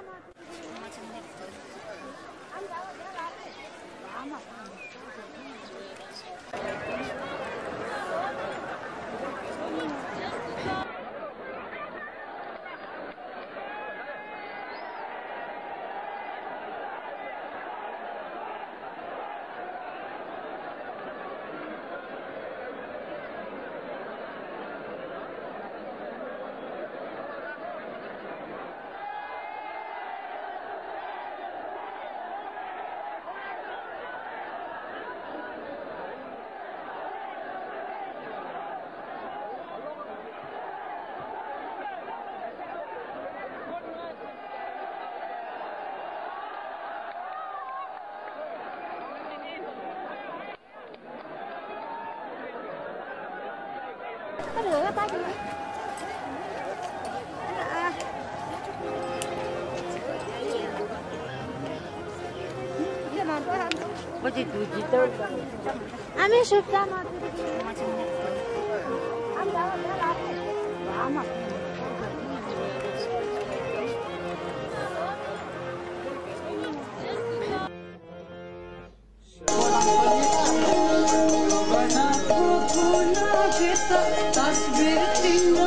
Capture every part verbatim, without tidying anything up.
Bye. What did you do? I'm a chef. I'm a I'm a I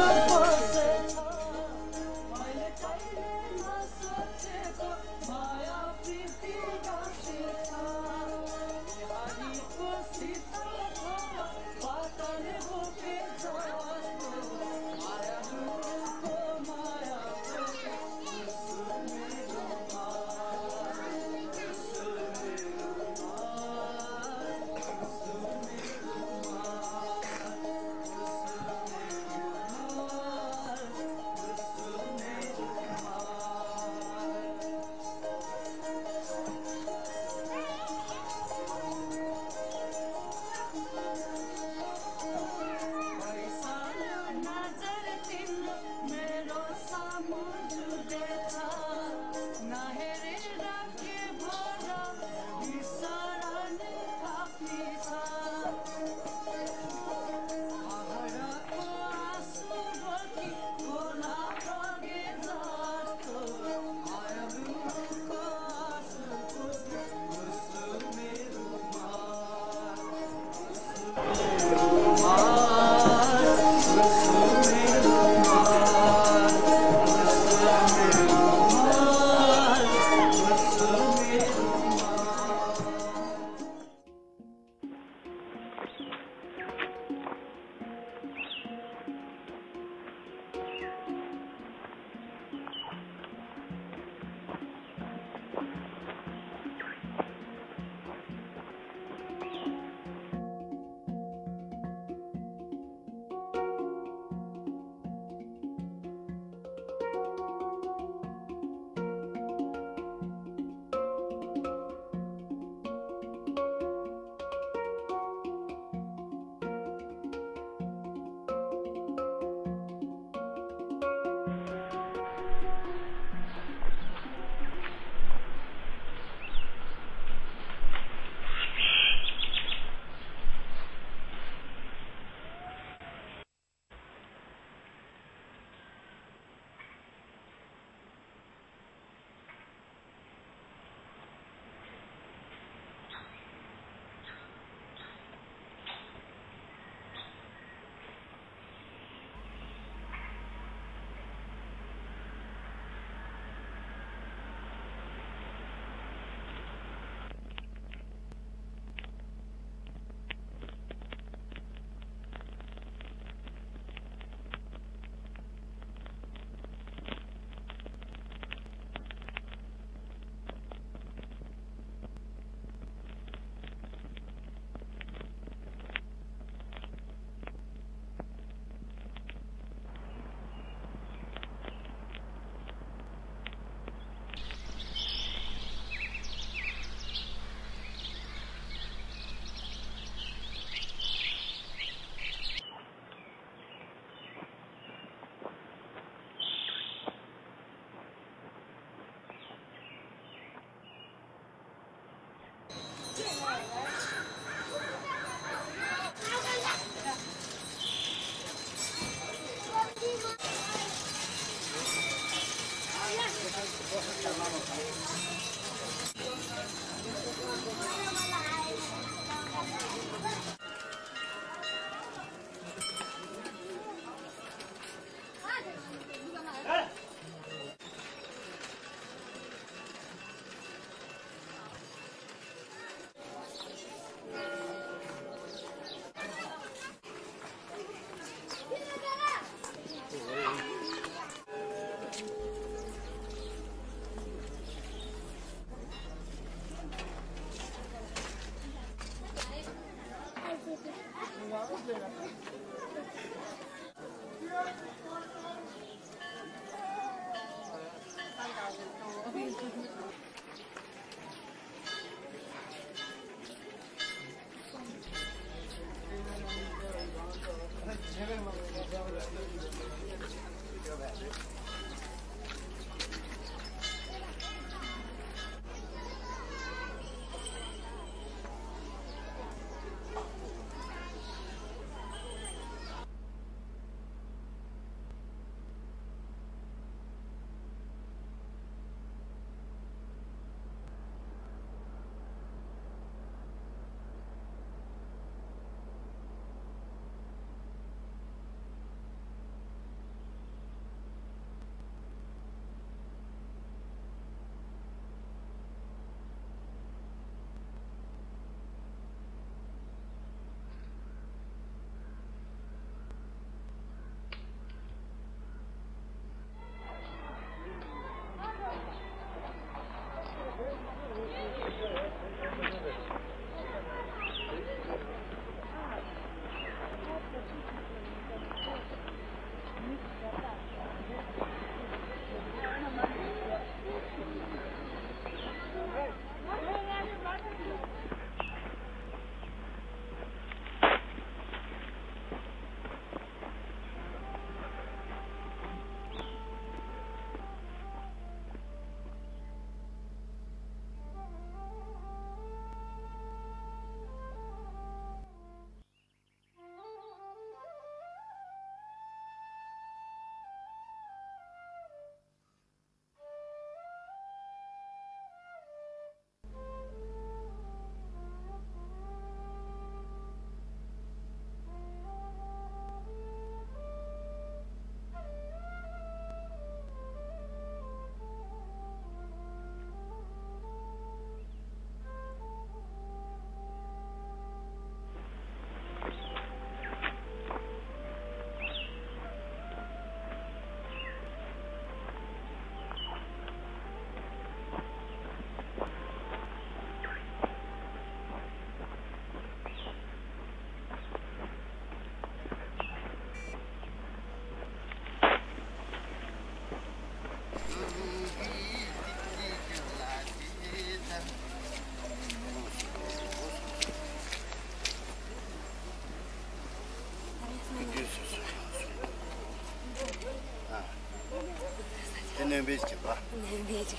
년 배지지 봐. 네, 배지.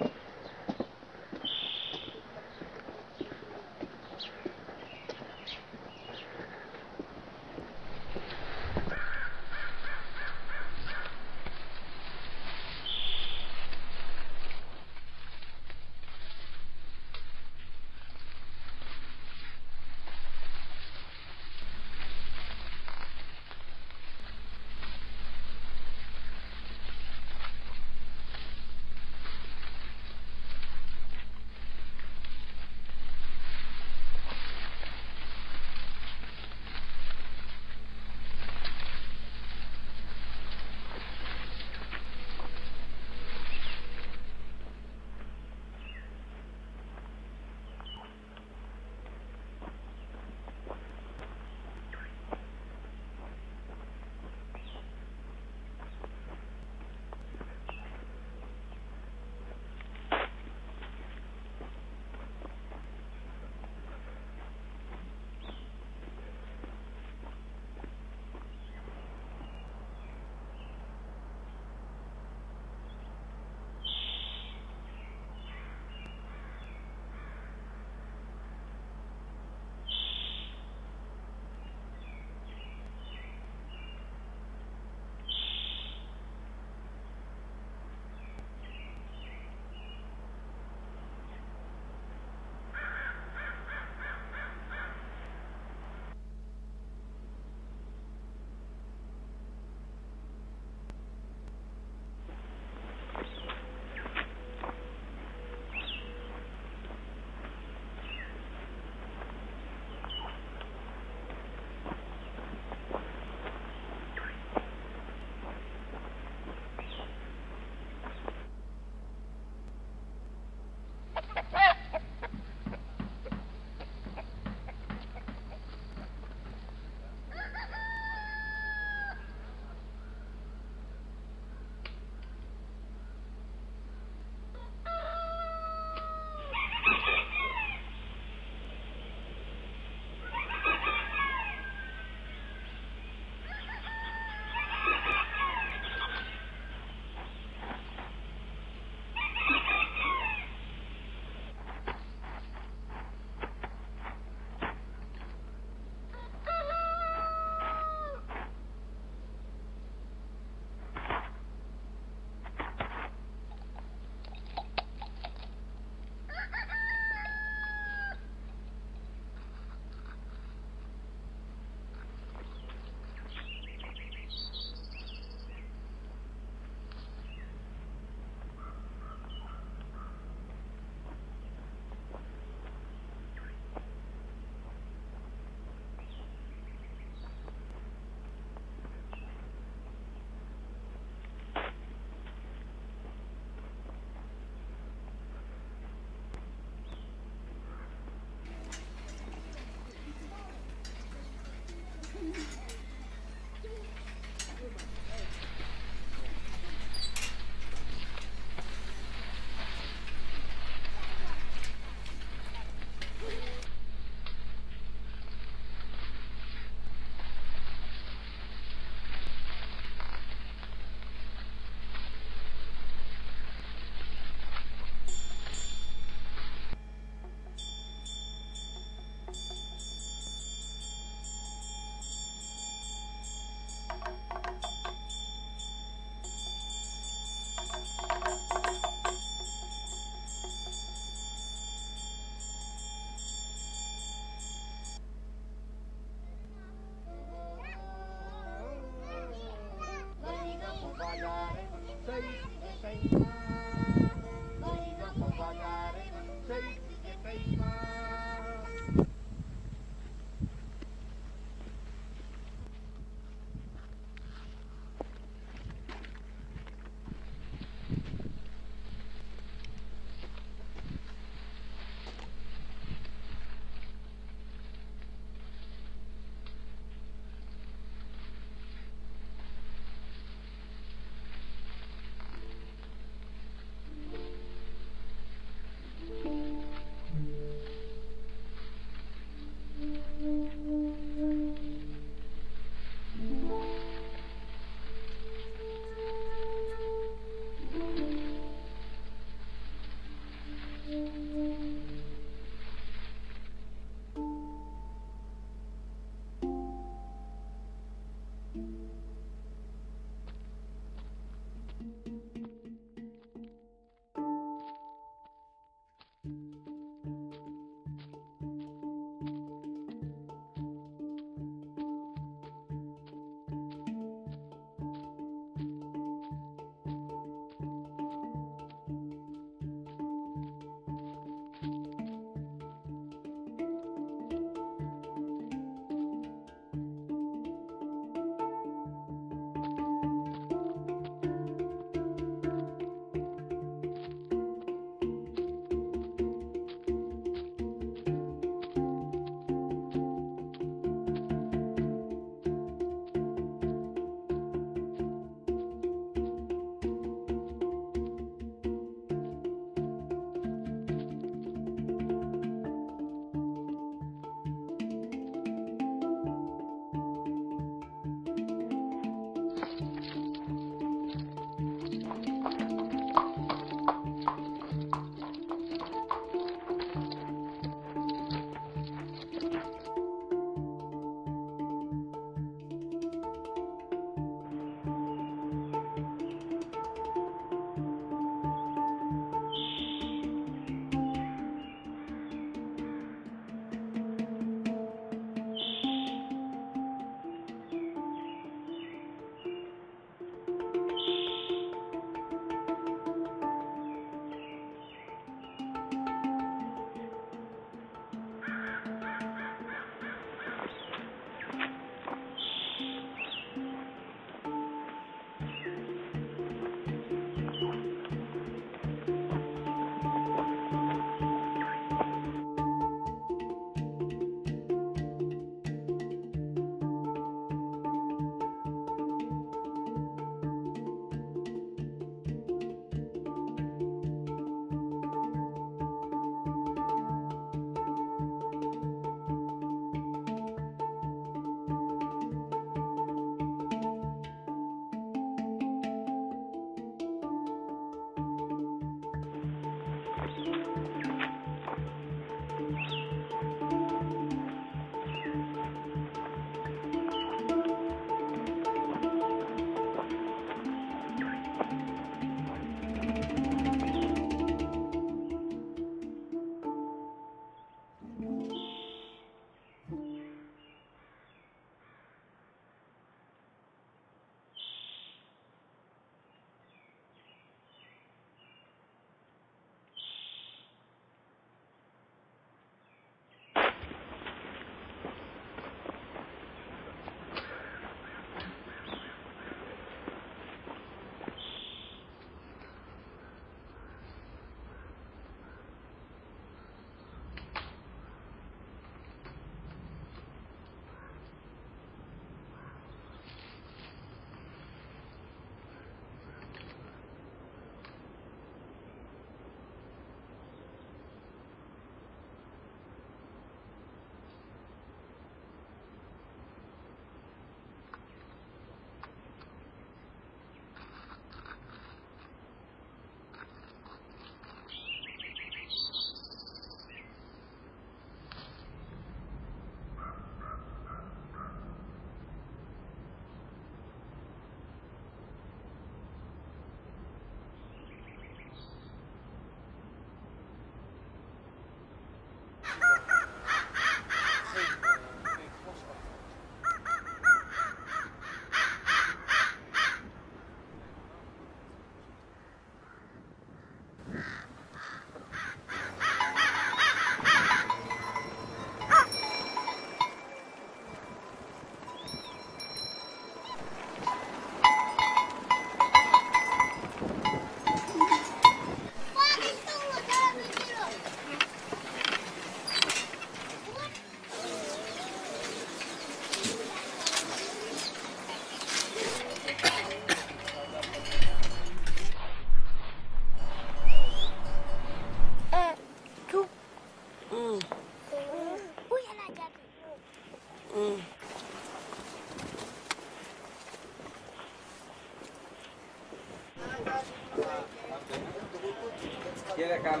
老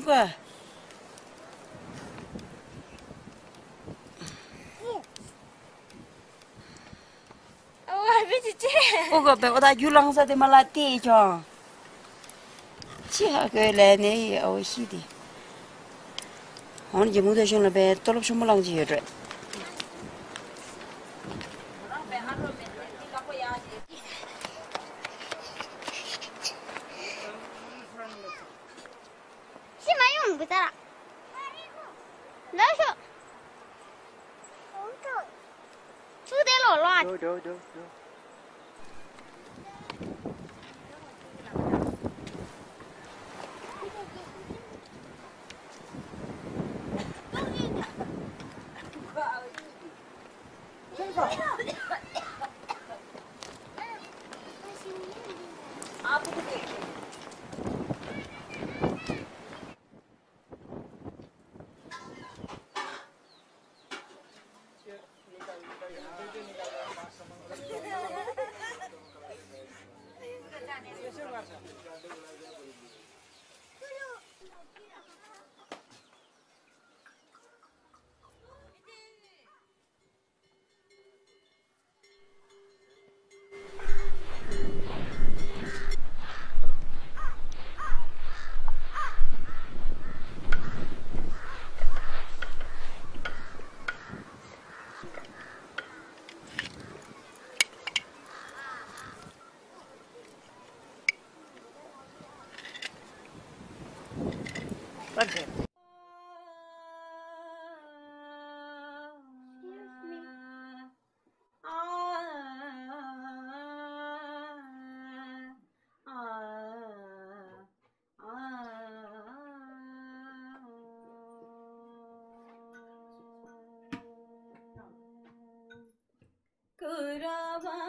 婆。Ugo beoda yulang sa demalati jo. Siya kay leni o hidi. Hon jimudo siya na be tolop siya mulang siya dre. Si mayung butara. Laso. Onto. Sude lo loat. Do do do do. Excuse me. Kurava.